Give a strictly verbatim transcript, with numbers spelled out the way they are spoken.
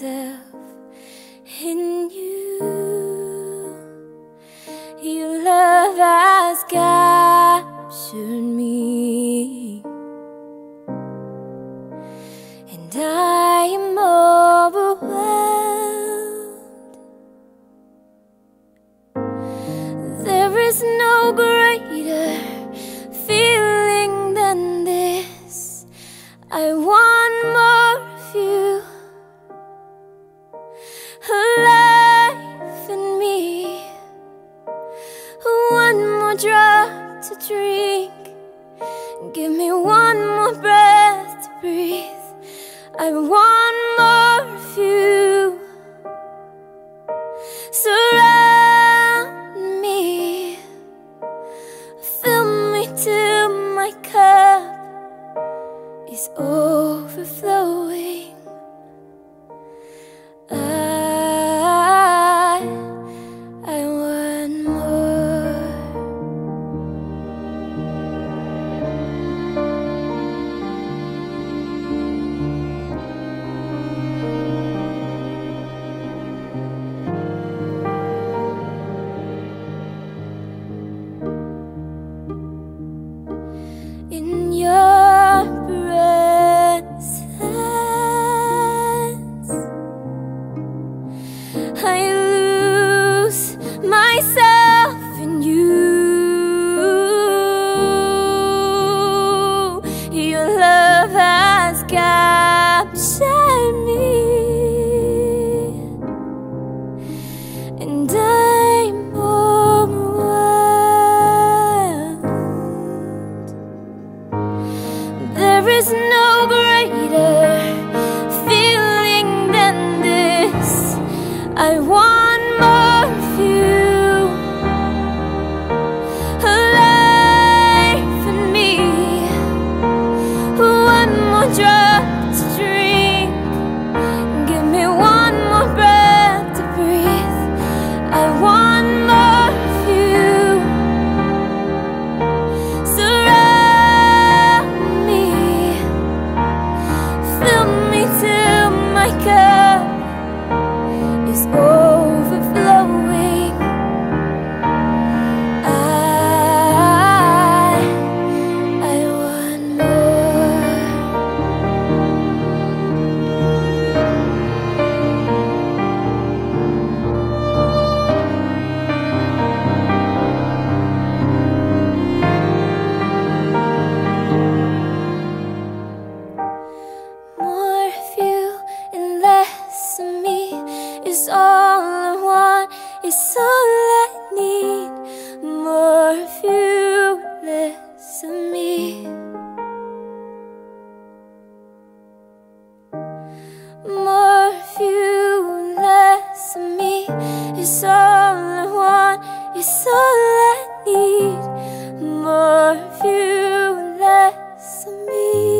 myself in you. Your love has captured me, and I am overwhelmed. There is no greater feeling than this. I want more of you, alive in me. One more drop to drink, give me one more breath to breathe. I want more of you. Surround me, fill me till my cup is overflowing. I, I want more. In your presence, I lose myself in you. Your love has captured me, and I'm overwhelmed. There is no greater feeling than this. I want more of you, alive in me. One more drop to drink, give me one more breath to breathe. I want more of you. Surround me, fill me till my cup is overflowing. I, I want more. More of you and less of me is all I want, it's all I need. More of you, less of me. More of you, less of me. It's all I want, it's all I need. More of you, less of me.